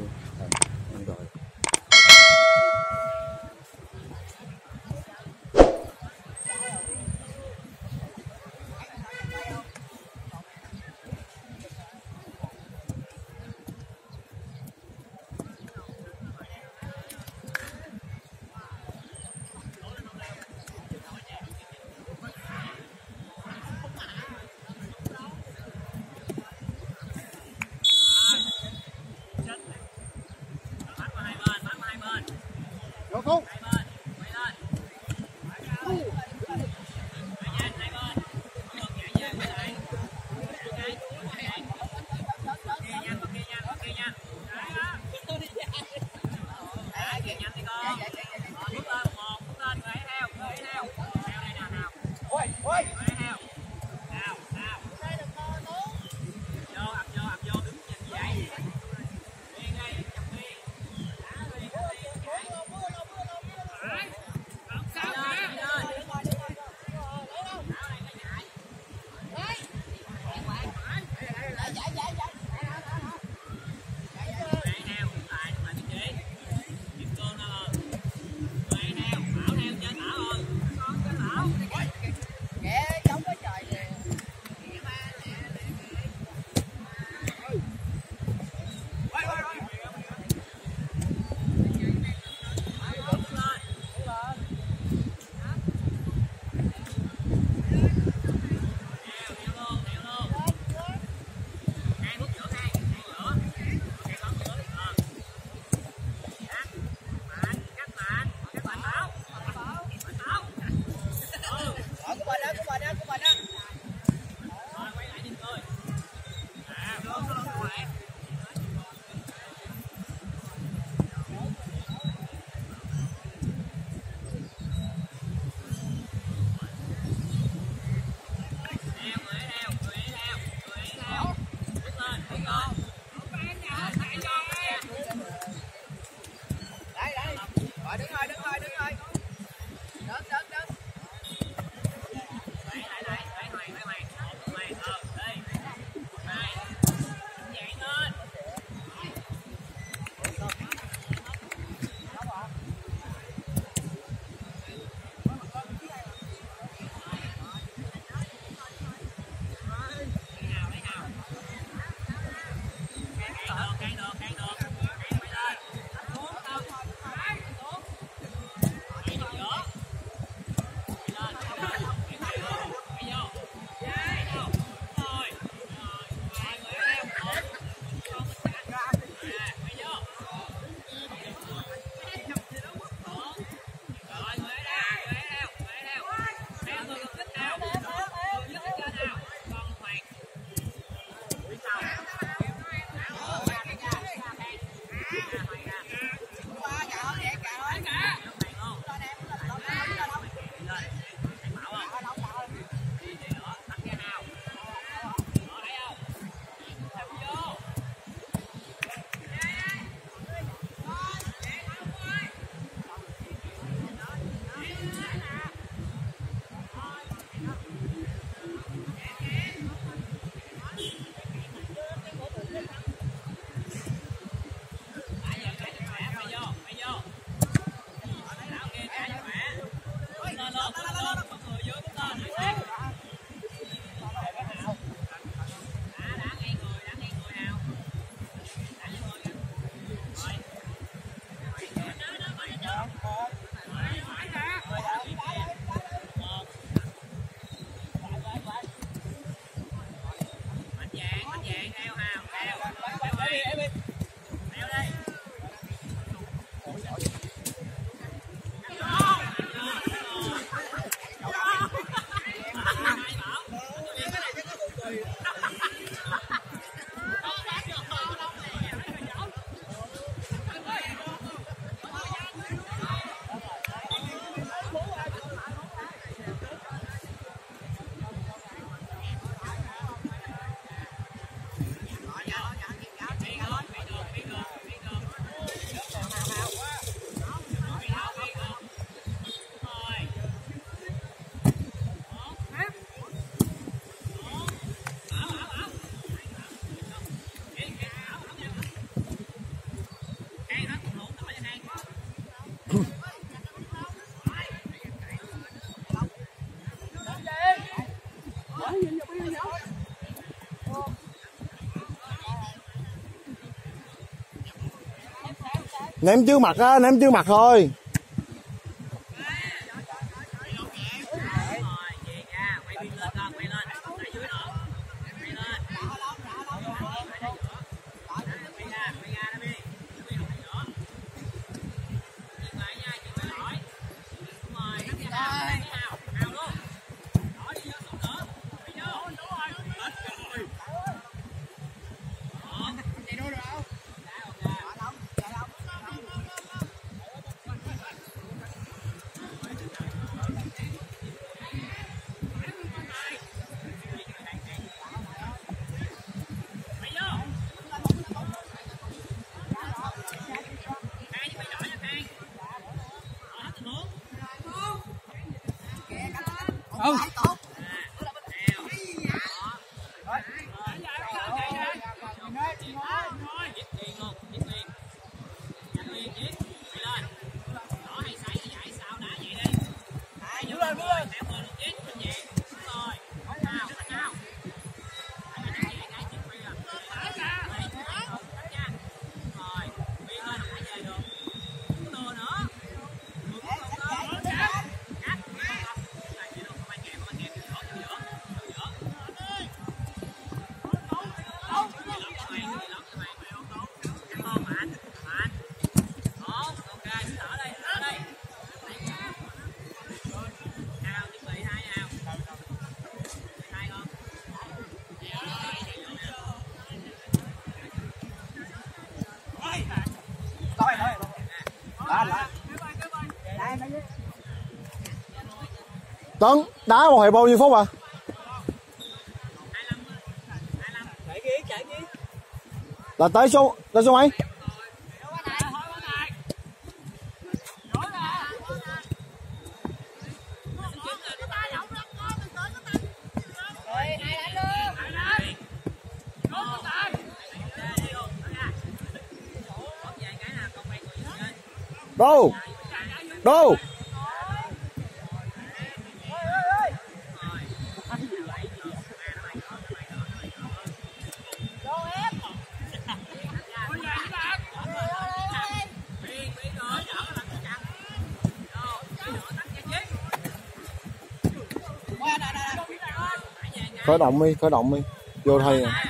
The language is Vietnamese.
Rồi. Không. ném trước mặt á, ném trước mặt thôi. Không. Tấn đá một hiệp bao nhiêu phút à? 25. Là tới số mấy? Đô! Đô! Khởi động đi, vô thay nè.